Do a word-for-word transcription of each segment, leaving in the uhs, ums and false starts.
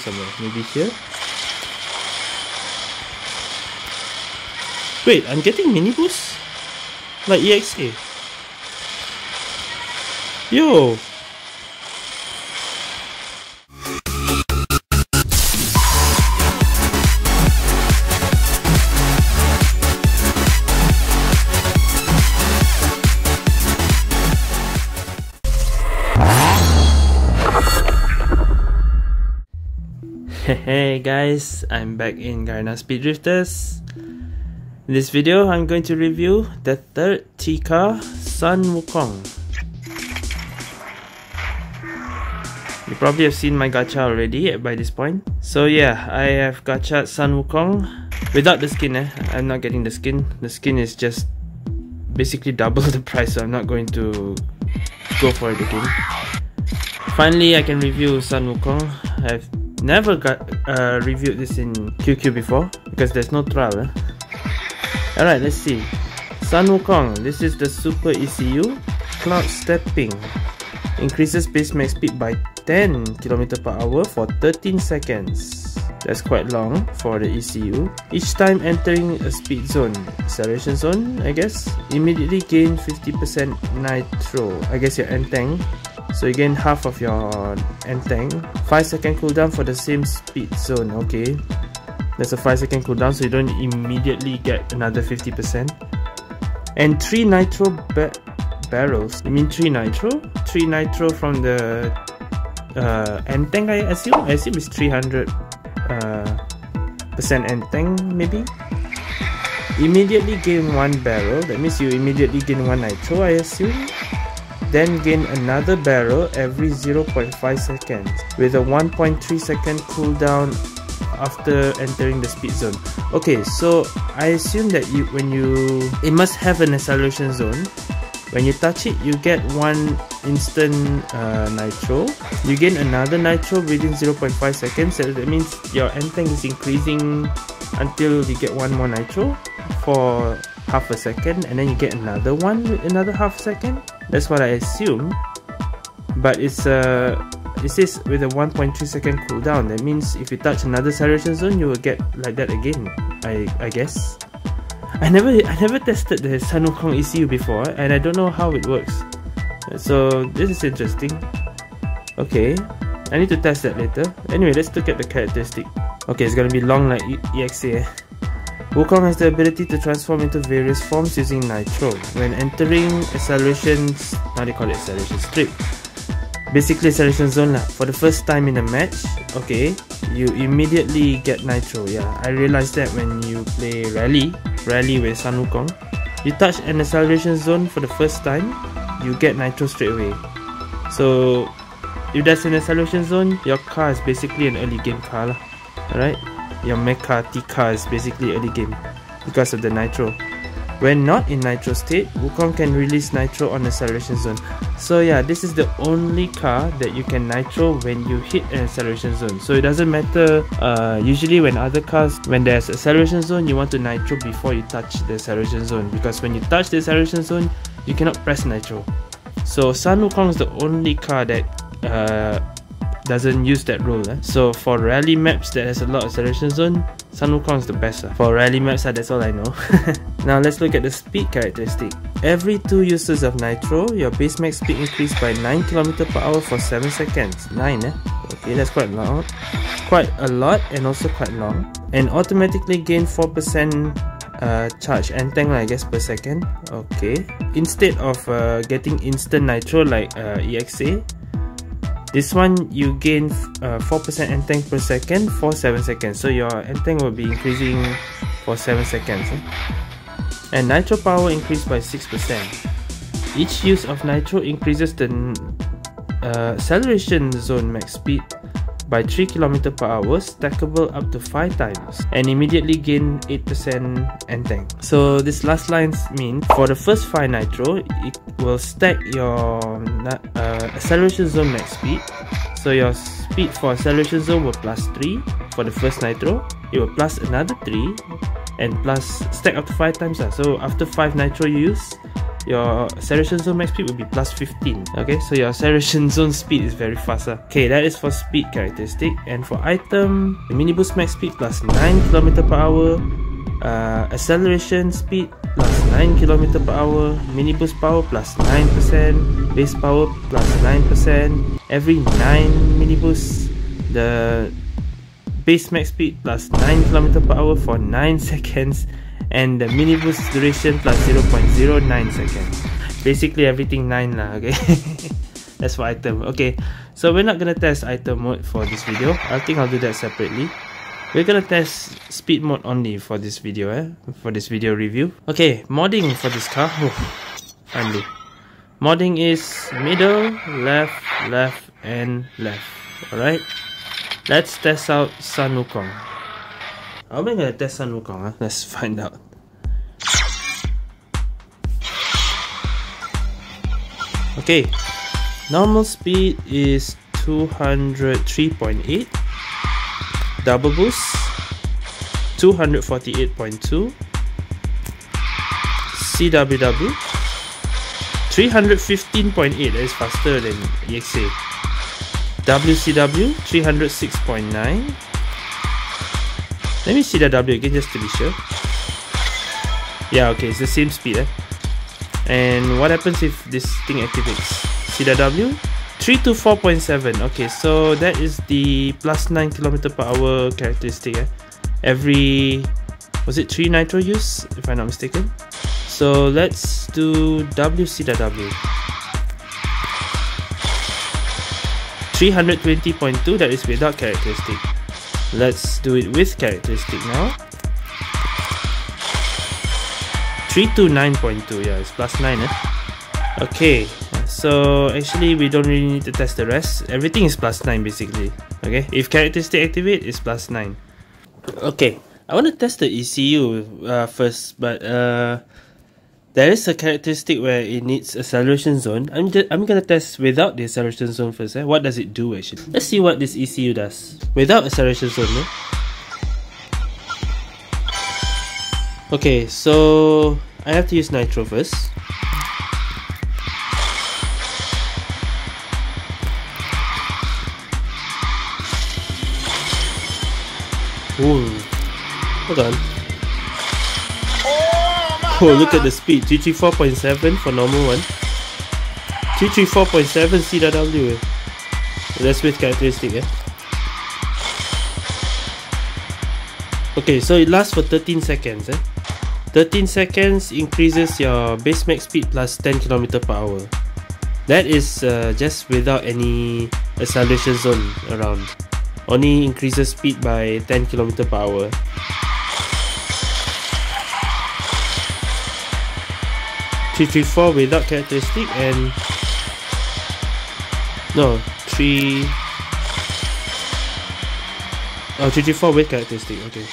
somewhere. Maybe here? Wait, I'm getting mini boosts? Like E X A. Yo! Hey guys, I'm back in Garena Speed Drifters. In this video, I'm going to review the third T-car, Sun Wukong. You probably have seen my gacha already by this point. So yeah, I have gacha'd Sun Wukong without the skin. eh. I'm not getting the skin. The skin is just basically double the price, so I'm not going to go for it again. Finally, I can review Sun Wukong. I've never got uh, reviewed this in Q Q before because there's no trial. eh? Alright, let's see. Sun Wukong, this is the Super E C U. Cloud stepping increases base max speed by ten kilometers per hour for thirteen seconds. That's quite long for the E C U. Each time entering a speed zone, acceleration zone, I guess, immediately gain fifty percent nitro. I guess your N-Tank. So you gain half of your N-Tank. five second cooldown for the same speed zone. Okay, that's a five second cooldown, so you don't immediately get another fifty percent. And three nitro ba barrels. You mean three nitro? three nitro from the uh, N-Tank, I assume? I assume it's three hundred percent uh, N-Tank, maybe? Immediately gain one barrel. That means you immediately gain one nitro, I assume. Then gain another barrel every zero point five seconds with a one point three second cooldown after entering the speed zone. Okay, so I assume that you, when you, it must have an acceleration zone. When you touch it, you get one instant uh, nitro. You gain another nitro within zero point five seconds. So that means your N-Tank is increasing until you get one more nitro for half a second, and then you get another one with another half second. That's what I assume, but it's a uh, it says with a one point three second cooldown. That means if you touch another acceleration zone, you will get like that again. I I guess. I never I never tested the Sun Wukong E C U before, and I don't know how it works. So this is interesting. Okay, I need to test that later. Anyway, let's look at the characteristic. Okay, it's gonna be long like E X A. Wukong has the ability to transform into various forms using nitro. When entering acceleration, now they call it acceleration strip. Basically acceleration zone lah. For the first time in a match, okay, you immediately get nitro. Yeah, I realized that when you play rally, rally with Sun Wukong, you touch an acceleration zone for the first time, you get nitro straight away. So if that's an acceleration zone, your car is basically an early game car lah. Alright. Your mecha T-car is basically early game because of the nitro. When not in nitro state, Wukong can release nitro on acceleration zone. So yeah, this is the only car that you can nitro when you hit an acceleration zone. So it doesn't matter, uh, usually when other cars, when there's acceleration zone, you want to nitro before you touch the acceleration zone, because when you touch the acceleration zone, you cannot press nitro. So Sun Wukong is the only car that uh, doesn't use that rule. eh? So for rally maps that has a lot of acceleration zone, Sun Wukong is the best. eh? For rally maps, that's all I know. Now let's look at the speed characteristic. Every two uses of nitro, your base max speed increased by nine kilometers per hour for seven seconds. nine eh? Okay, that's quite long. Quite a lot and also quite long. And automatically gain four percent Uh, charge N-Tank, I guess, per second. Okay. Instead of uh, getting instant nitro like uh, E X A, this one, you gain uh, four percent N-Tank per second for seven seconds. So your N-Tank will be increasing for seven seconds. Eh? And nitro power increased by six percent. Each use of nitro increases the uh, acceleration zone max speed by three kilometers per hour, stackable up to five times, and immediately gain eight percent N-Tank. So this last line means for the first five nitro, it will stack your uh, acceleration zone max speed. So your speed for acceleration zone will plus three for the first nitro, it will plus another three, and plus stack up to five times. So after five nitro you use, your acceleration zone max speed will be plus fifteen. Okay, so your acceleration zone speed is very fast. Uh. Okay, that is for speed characteristic. And for item, the miniboost max speed plus nine kilometers per hour, uh, acceleration speed plus nine kilometers per hour, miniboost power plus nine percent, base power plus nine percent, every nine miniboost, the base max speed plus nine kilometers per hour for nine seconds, and the miniboost duration plus zero point zero nine seconds. Basically everything nine lah, okay. That's for item. Okay, so we're not gonna test item mode for this video. I think I'll do that separately. We're gonna test speed mode only for this video, eh? For this video review. Okay, modding for this car. Oh, finally. Modding is middle, left, left, and left. Alright, let's test out Sun Wukong. I'm gonna test Sun Wukong, huh? Let's find out. Okay, normal speed is two hundred three point eight, double boost two hundred forty-eight point two, C W W three hundred fifteen point eight, that is faster than E X A, W C W three hundred six point nine. Let me see the W again just to be sure. Yeah, okay, it's the same speed, eh? And what happens if this thing activates? See the W? three two four point seven. Okay, so that is the plus nine kilometers per hour characteristic, eh? Every, was it three nitro use if I'm not mistaken? So let's do W C W three hundred twenty point two, that is without characteristic. Let's do it with characteristic now. three two nine point two, yeah, it's plus nine, eh? Okay, so actually we don't really need to test the rest. Everything is plus nine basically. Okay, if characteristic activate, it's plus nine. Okay, I want to test the E C U uh, first, but uh, there is a characteristic where it needs acceleration zone. I'm, just, I'm gonna test without the acceleration zone first, eh? What does it do actually? Let's see what this E C U does without acceleration zone, eh? Okay, so I have to use nitro first. Ooh, hold on. Oh, look at the speed. three three four point seven for normal one. three three four point seven C W, eh? That's with characteristic, eh? Okay, so it lasts for thirteen seconds, eh? thirteen seconds increases your base max speed plus ten kilometers per hour. That is uh, just without any acceleration zone around. Only increases speed by ten kilometers per hour. three three four without characteristic, and no, three. Oh, three three four with characteristic. Okay.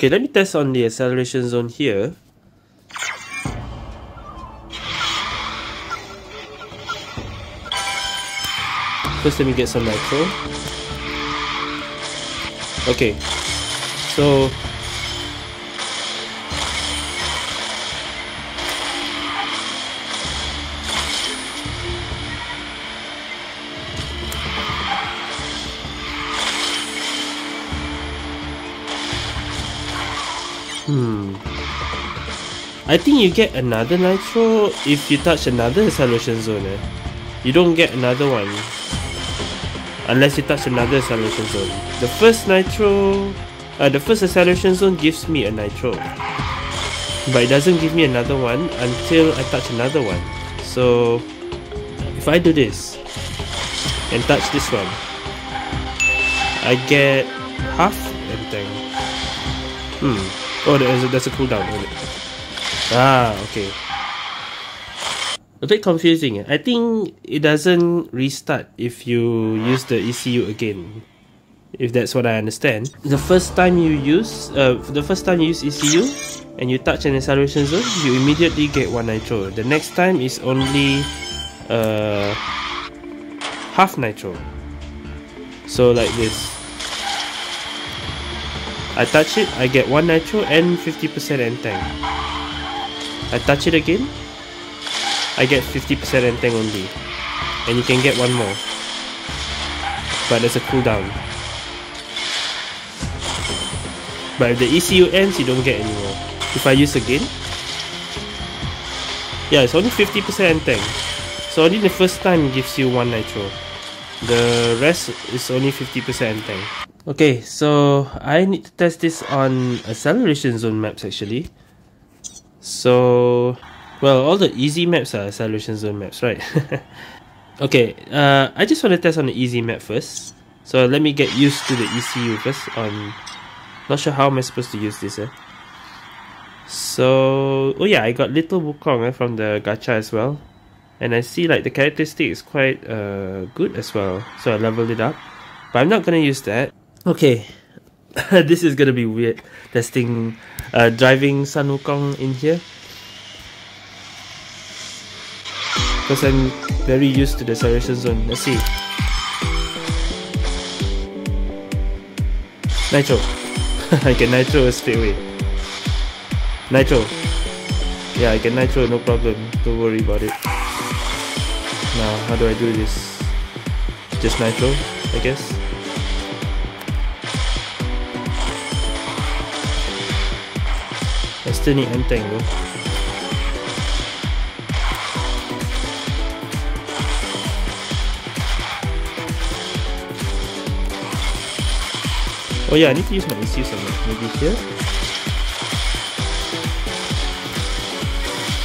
Okay, let me test on the acceleration zone here. First, let me get some nitro. Okay, so hmm, I think you get another nitro if you touch another acceleration zone, eh? You don't get another one unless you touch another acceleration zone. The first nitro, uh, the first acceleration zone gives me a nitro, but it doesn't give me another one until I touch another one. So if I do this and touch this one, I get half everything. Hmm. Oh, there's a, there's a cooldown. Ah, okay. A bit confusing. I think it doesn't restart if you use the E C U again, if that's what I understand. The first time you use, uh, the first time you use E C U and you touch an acceleration zone, you immediately get one nitro. The next time is only uh, half nitro. So like this, I touch it, I get one nitro and fifty percent entang. I touch it again, I get fifty percent Enteng only, and you can get one more, but there's a cooldown. But if the E C U ends, you don't get any more. If I use again, yeah, it's only fifty percent Enteng. So only the first time it gives you one Nitro. The rest is only fifty percent Enteng. Okay, so I need to test this on acceleration zone maps actually. So, well, all the easy maps are acceleration zone maps, right? Okay, uh, I just want to test on the easy map first. So let me get used to the E C U first. Um, not sure how am I supposed to use this. Eh? So, oh yeah, I got Little Wukong eh, from the gacha as well. And I see like the characteristic is quite uh, good as well. So I leveled it up. But I'm not going to use that. Okay. This is going to be weird. Testing, uh, driving Sun Wukong in here. Because I'm very used to the acceleration zone. Let's see. Nitro. I get Nitro straight away. Nitro. Yeah, I get Nitro, no problem. Don't worry about it. Now, how do I do this? Just Nitro, I guess. I still need Enteng though. Oh yeah, I need to use my E C U somewhere. Maybe here?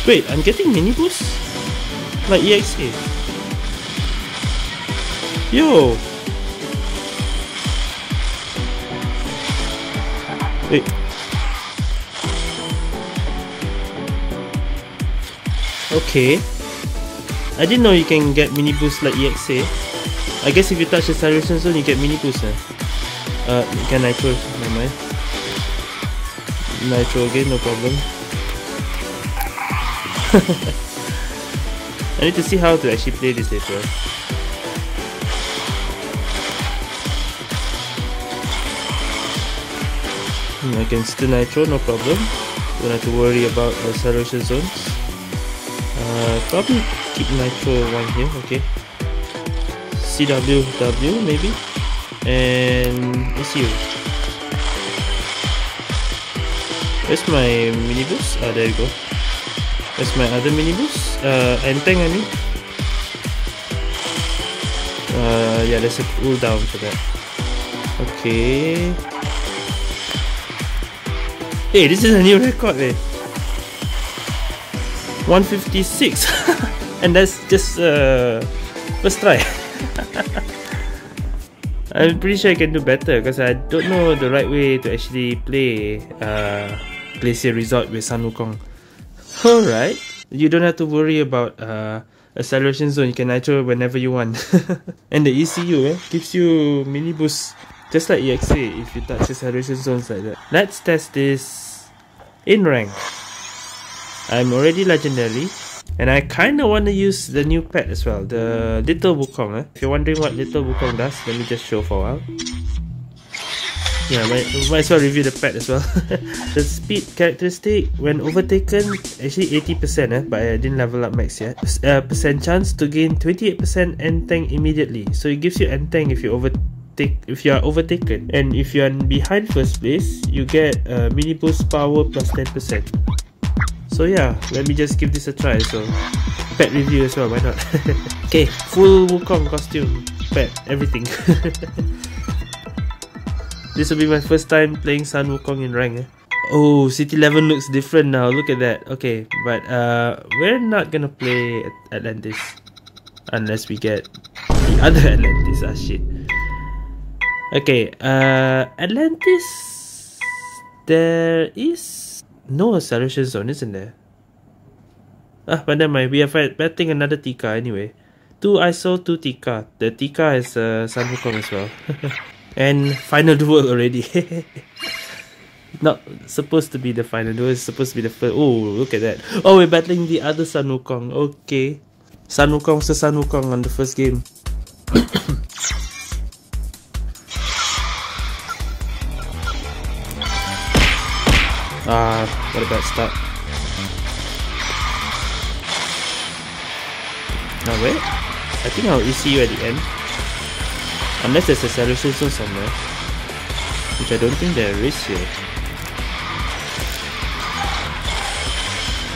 Wait, I'm getting mini boosts? Like E X A. Yo! Wait. Okay. I didn't know you can get mini boosts like E X A. I guess if you touch the acceleration zone, you get mini boosts. Eh? Uh, can Nitro? Never mind. Nitro again, no problem. I need to see how to actually play this later. Hmm, I can still Nitro, no problem. Don't have to worry about the acceleration zones. Uh, probably keep Nitro one here, okay. C W W maybe? And E C U. Where's my mini boost? Ah, there you go. Where's my other mini boost? Uh, Enteng, I mean. Uh, yeah, there's a cooldown for that. Okay. Hey, this is a new record, eh? one fifty-six. And that's just uh, first try. I'm pretty sure I can do better because I don't know the right way to actually play uh, Glacier Resort with Sun Wukong. Alright, you don't have to worry about uh, acceleration zone, you can Nitro whenever you want. And the E C U eh, gives you mini boosts, just like E X A if you touch acceleration zones like that. Let's test this in rank. I'm already legendary. And I kinda wanna use the new pet as well, the Little Wukong. Eh? If you're wondering what Little Wukong does, let me just show for a while. Yeah, might, might as well review the pet as well. The speed characteristic, when overtaken, actually eighty percent, eh? But I didn't level up max yet. Uh, percent chance to gain twenty-eight percent Enteng immediately. So it gives you Enteng if you overtake, if you are overtaken. And if you are behind first place, you get uh, mini boost power plus ten percent. So yeah, let me just give this a try. So pet review as well, why not? Okay, full Wukong costume, pet, everything. This will be my first time playing Sun Wukong in rank. Eh? Oh, City Level looks different now, look at that. Okay, but uh, we're not gonna play Atlantis unless we get the other Atlantis, ah shit. Okay, uh, Atlantis, there is no acceleration zone, isn't there? Ah, but never mind. We are fighting another T-car anyway. Two I S O, two T-car. The T-car is uh, Sun Wukong as well. And final duel already. Not supposed to be the final duel. It's supposed to be the first. Oh, look at that. Oh, we're battling the other Sun Wukong. Okay. Sun Wukong versus Sun Wukong on the first game. Ah, what a bad start. Now wait, I think I'll E C U at the end. Unless there's a solution somewhere, which I don't think there is here.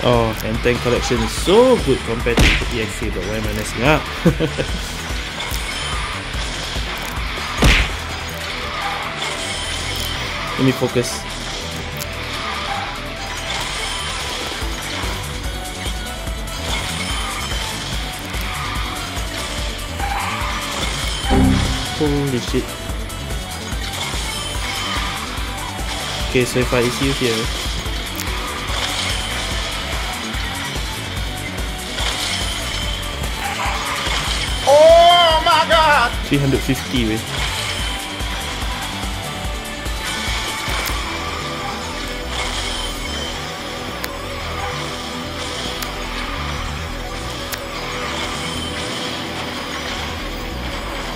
Oh, and tank collection is so good compared to the E X A, but why am I messing up? Let me focus. Holy shit. Okay, so if I E C U here, three hundred fifty with.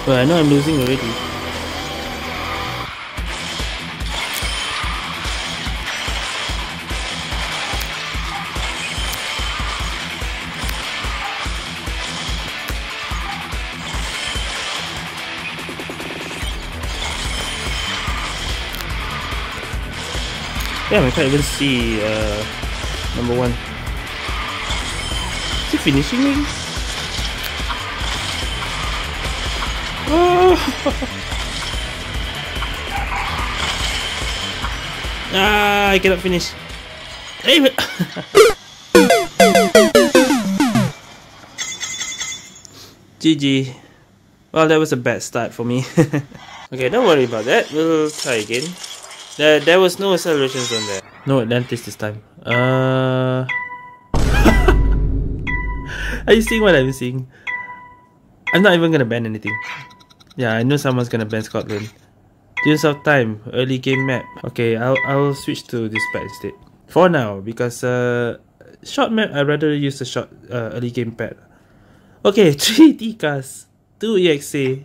Well, I know I'm losing already. Damn, I can't even see uh, number one. Is he finishing me? Oh. Ah, I cannot finish. Hey, G G. Well, that was a bad start for me. Okay, don't worry about that. We'll try again. There, there was no accelerations on there. No Atlantis this time. Uh... Are you seeing what I'm seeing? I'm not even gonna ban anything. Yeah, I know someone's gonna ban Scotland. Dunes of Time, early game map. Okay, I'll I'll switch to this pad instead for now because uh, short map. I'd rather use the short uh, early game pad. Okay, three T-cars, two E X A,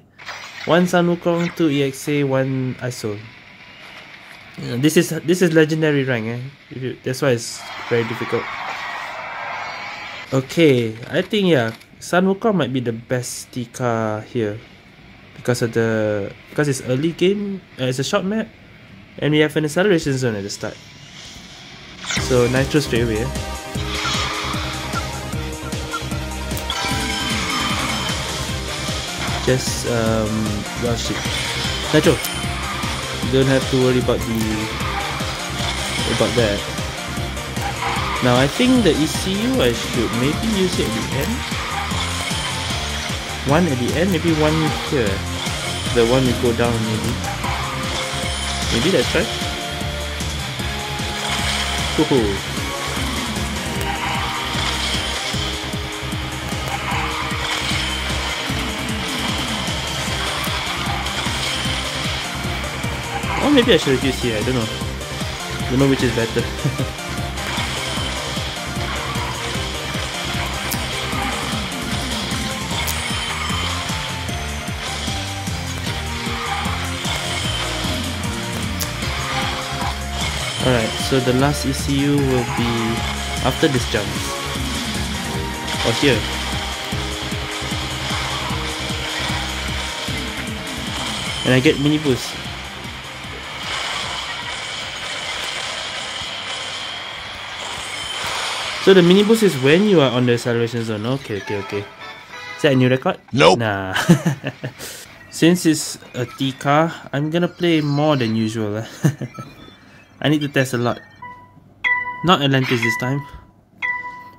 one Sun Wukong, two E X A, one I S O. This is this is legendary rank, eh? If you, that's why it's very difficult. Okay, I think yeah, Sun Wukong might be the best T-car here because of the because it's early game, uh, it's a short map, and we have an acceleration zone at the start. So nitro straight away. Eh? Just um, well shit, nitro. Don't have to worry about the about that. Now I think the E C U I should maybe use it at the end. One at the end, maybe one here. The one we go down maybe. Maybe that's right. Woohoo! Or maybe I should refuse here, I don't know. Don't know which is better. Alright, so the last E C U will be after this jump. Or here. And I get mini boost. So the mini boost is when you are on the acceleration zone. Okay, okay, okay. Is that a new record? Nope. Nah. Since it's a T car, I'm gonna play more than usual. I need to test a lot. Not Atlantis this time.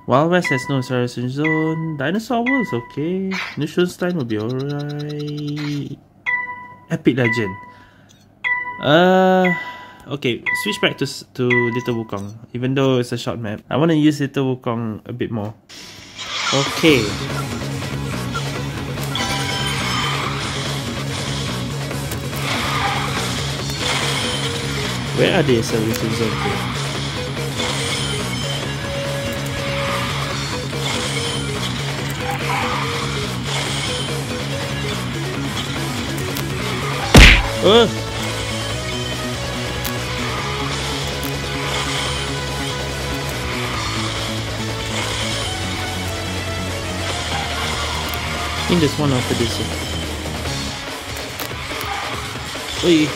Wild West has no acceleration zone. Dinosaur Wars, okay. Neuschwanstein will be alright. Epic Legend. Uh. Okay, switch back to to Little Wukong. Even though it's a short map, I want to use Little Wukong a bit more. Okay. Where are the services of this? Oh! think there's one after this. Wait.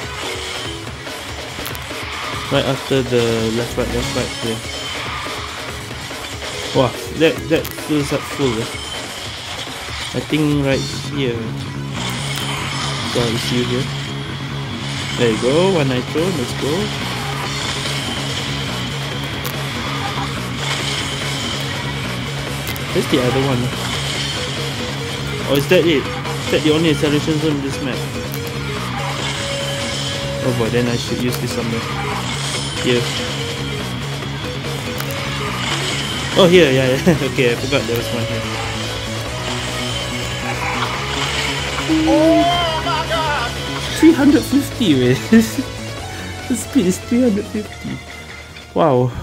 Right after the left, right, left, right there. Wow, that, that fills up full. Eh? I think right here. So I see you here. There you go, one nitro, let's go. Where's the other one? Oh, is that it? Is that the only acceleration zone in this map? Oh boy, then I should use this somewhere. Here. Oh, here, yeah, yeah. Okay, I forgot there was one here. Oh my god! three hundred fifty, man. The speed is three hundred fifty. Wow.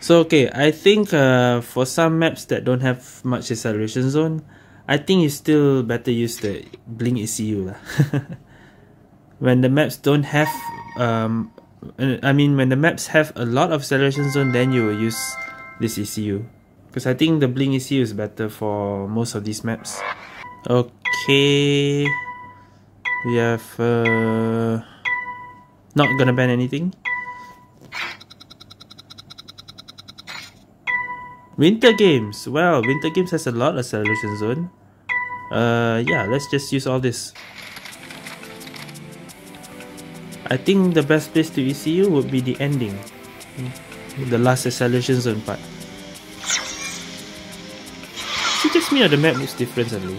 So, okay, I think uh, for some maps that don't have much acceleration zone, I think you still better use the Blink E C U lah. When the maps don't have, um, I mean, when the maps have a lot of acceleration zone, then you will use this E C U. Because I think the Blink E C U is better for most of these maps. Okay. We have, uh, not gonna ban anything. Winter Games. Well, Winter Games has a lot of acceleration zone. Uh, yeah, let's just use all this. I think the best place to E C U would be the ending, the last acceleration zone part. Is it just me or the map looks different suddenly?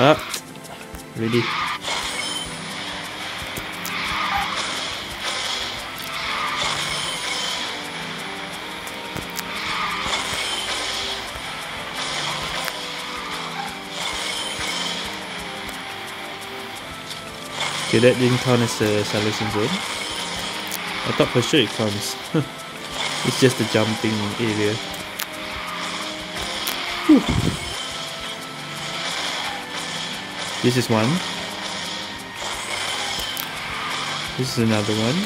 Up, ready. Okay, that didn't count as a acceleration zone. I thought for sure it counts. It's just a jumping area. Whew. This is one. This is another one.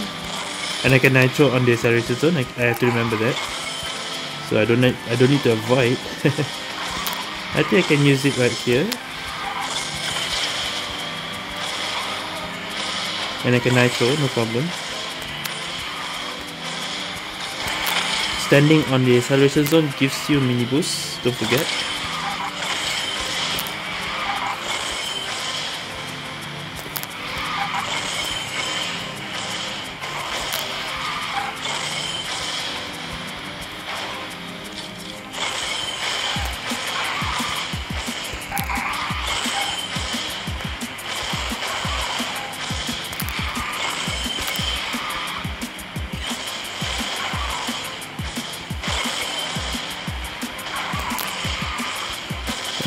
And I can nitro on the acceleration zone. I, I have to remember that. So I don't need, I don't need to avoid. I think I can use it right here. And I can nitro, no problem. Standing on the acceleration zone gives you mini boost, don't forget.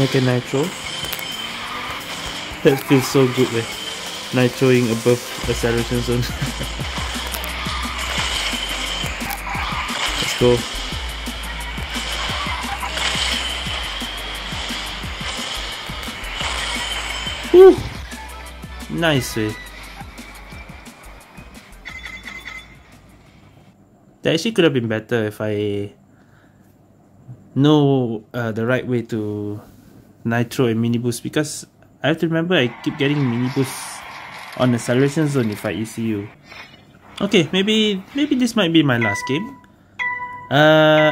Okay, nitro. That feels so good, eh? Nitroing above acceleration zone. Let's go. Woo! Nice, eh? That actually could have been better if I know uh, the right way to nitro and mini boost, because I have to remember I keep getting mini boosts on the acceleration zone if I E C U. Okay, maybe maybe this might be my last game. Uh,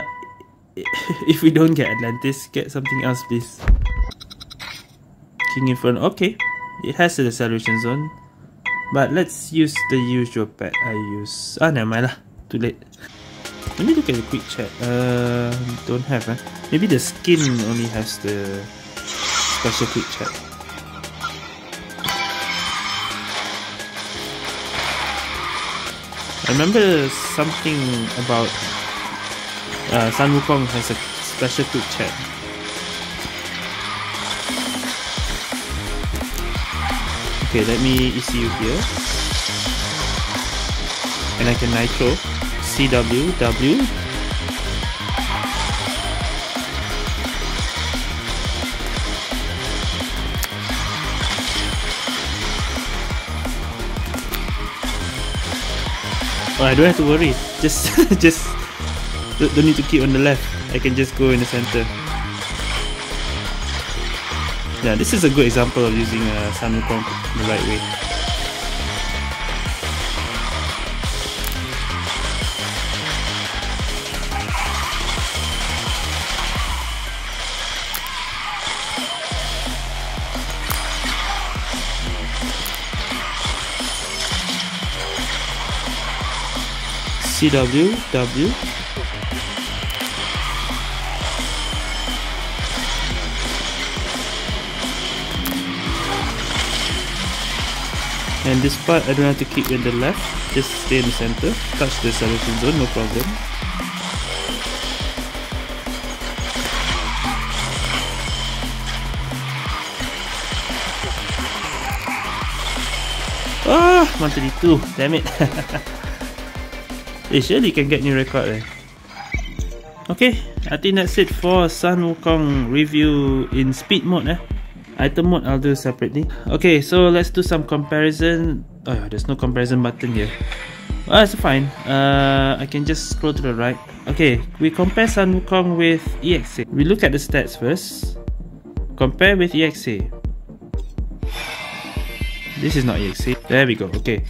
if we don't get Atlantis, get something else, please. King Inferno. Okay, it has the acceleration zone, but let's use the usual pet I use. Ah, never mind lah. Too late. Let me look at the quick chat. Uh, don't have. Eh? Maybe the skin only has the special quick chat. I remember something about uh, Sun Wukong has a special quick chat. Okay, let me E C U here, and I can nitro C W W. Oh, I don't have to worry. Just, just don't need to keep on the left. I can just go in the center. Yeah, this is a good example of using uh, Sun Wukong the right way. C W, W. And this part, I don't have to keep in the left, just stay in the center, touch the selection zone, no problem. Ah, one thirty-two, damn it. It surely can get new record eh? Okay, I think that's it for Sun Wukong review in speed mode eh? Item mode I'll do separately. Okay, so let's do some comparison. Oh, there's no comparison button here. Well, that's fine. Uh, I can just scroll to the right. Okay, we compare Sun Wukong with E X A. We look at the stats first. Compare with E X A. This is not E X A. There we go. Okay.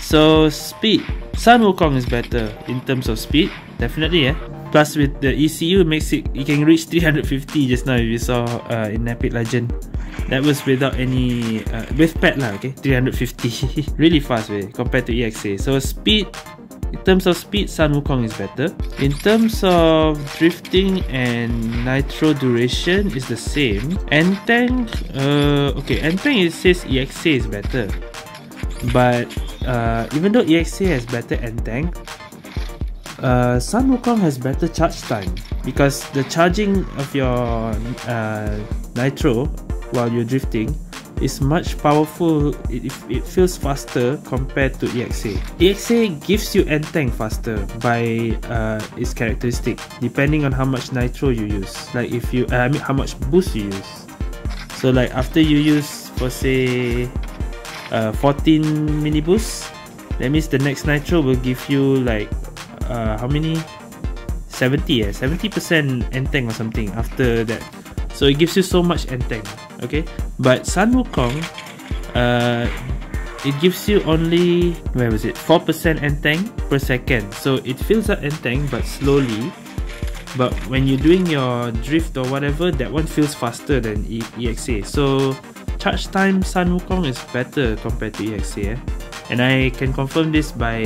So speed. Sun Wukong is better in terms of speed, definitely yeah. Plus with the E C U, makes it you can reach three hundred fifty just now if you saw uh, in Epic Legend. That was without any uh, with pet lah, okay, three hundred fifty. Really fast way compared to E X A. So speed, in terms of speed, Sun Wukong is better. In terms of drifting and nitro duration is the same. N-Tank, uh, okay, N-Tank it says E X A is better. But uh, even though E X A has better N-Tank, uh, Sun Wukong has better charge time because the charging of your uh, nitro while you're drifting is much powerful. It, it feels faster compared to E X A. E X A gives you N-Tank faster by uh, its characteristic, depending on how much nitro you use. Like if you, uh, I mean, how much boost you use. So like after you use, for say, Uh, fourteen mini boosts, that means the next nitro will give you like uh, how many? seventy, yeah, seventy percent N-Tank or something after that. So it gives you so much N-Tank, okay? But Sun Wukong, uh, it gives you only, where was it? four percent N-Tank per second. So it fills up N-Tank but slowly. But when you're doing your drift or whatever, that one feels faster than E X A. So charge time Sun Wukong is better compared to E X A eh? And I can confirm this by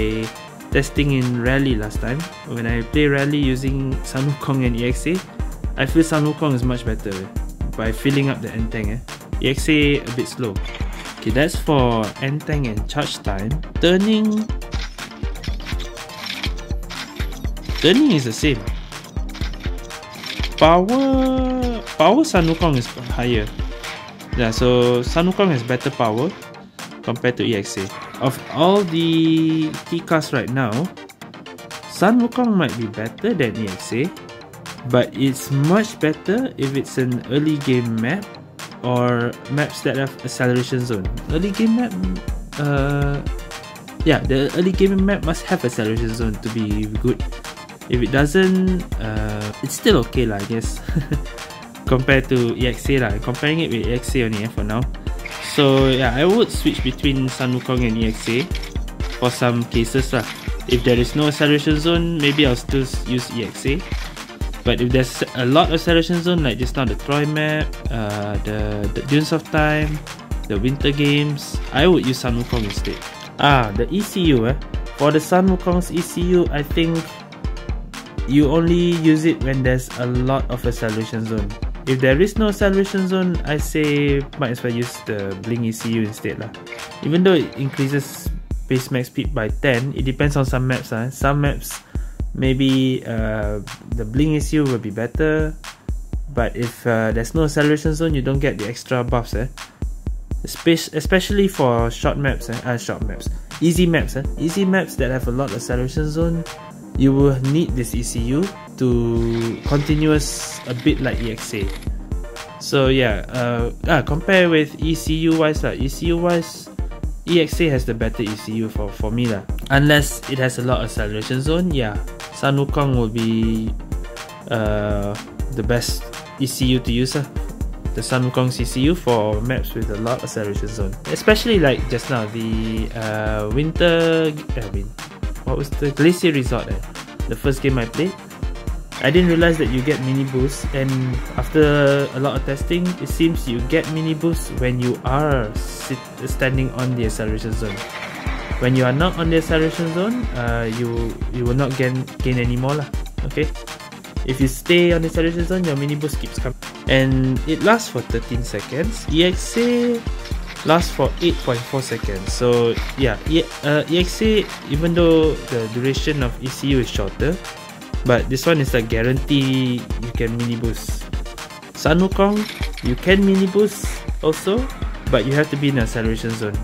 testing in Rally last time. When I play Rally using Sun Wukong and E X A, I feel Sun Wukong is much better eh? By filling up the N-Tank eh? E X A a bit slow. Okay, that's for N-Tank and charge time. Turning Turning is the same. Power Power Sun Wukong is higher. Yeah, so Sun Wukong has better power compared to E X A. Of all the T-cars right now, Sun Wukong might be better than E X A, but it's much better if it's an early game map or maps that have acceleration zone. Early game map, uh, yeah, the early game map must have acceleration zone to be good. If it doesn't, uh, it's still okay lah, I guess. Compared to E X A lah, I'm comparing it with E X A only eh, for now. So yeah, I would switch between Sun Wukong and E X A for some cases lah. If there is no acceleration zone, maybe I'll still use E X A. But if there's a lot of acceleration zone, like just now the Troy map, uh, the, the Dunes of Time, the Winter Games, I would use Sun Wukong instead. Ah, the E C U eh. For the Sun Wukong's E C U, I think you only use it when there's a lot of acceleration zone. If there is no acceleration zone, I say might as well use the Blink E C U instead lah. Even though it increases base max speed by ten, it depends on some maps lah. Some maps, maybe uh, the Blink E C U will be better. But if uh, there's no acceleration zone, you don't get the extra buffs eh. Especially for short maps eh, uh, short maps, easy maps eh, easy maps that have a lot of acceleration zone. You will need this E C U to continuous a bit like E X A. So yeah, uh, ah, compare with E C U wise lah. E C U wise, E X A has the better E C U for, for me lah. Unless it has a lot of acceleration zone, yeah, Sun Wukong will be uh, the best E C U to use, uh, the Sun Wukong's E C U for maps with a large acceleration zone. Especially like just now, the uh, Winter... I mean, what was the Glacier Resort? Eh? The first game I played, I didn't realize that you get mini boosts, and after a lot of testing, it seems you get mini boosts when you are sit standing on the acceleration zone. When you are not on the acceleration zone, uh, you you will not gain gain any more lah. Okay, if you stay on the acceleration zone, your mini boost keeps coming, and it lasts for thirteen seconds. E X A lasts for eight point four seconds. So yeah, e uh, E X A, even though the duration of E C U is shorter, but this one is a guarantee you can mini boost. Sun Wukong, you can mini boost also, but you have to be in the acceleration zone.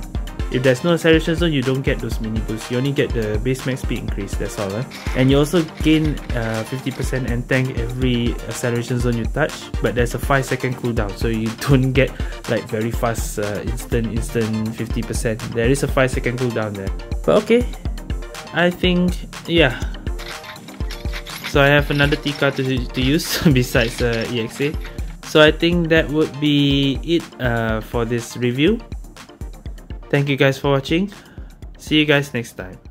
If there's no acceleration zone, you don't get those mini boosts. You only get the base max speed increase, that's all. Eh? And you also gain uh, fifty percent and tank every acceleration zone you touch, but there's a five second cooldown, so you don't get like very fast uh, instant instant fifty percent. There is a five second cooldown there. But okay, I think, yeah. So I have another T-car to, to use besides uh, E X A. So I think that would be it uh, for this review. Thank you guys for watching. See you guys next time.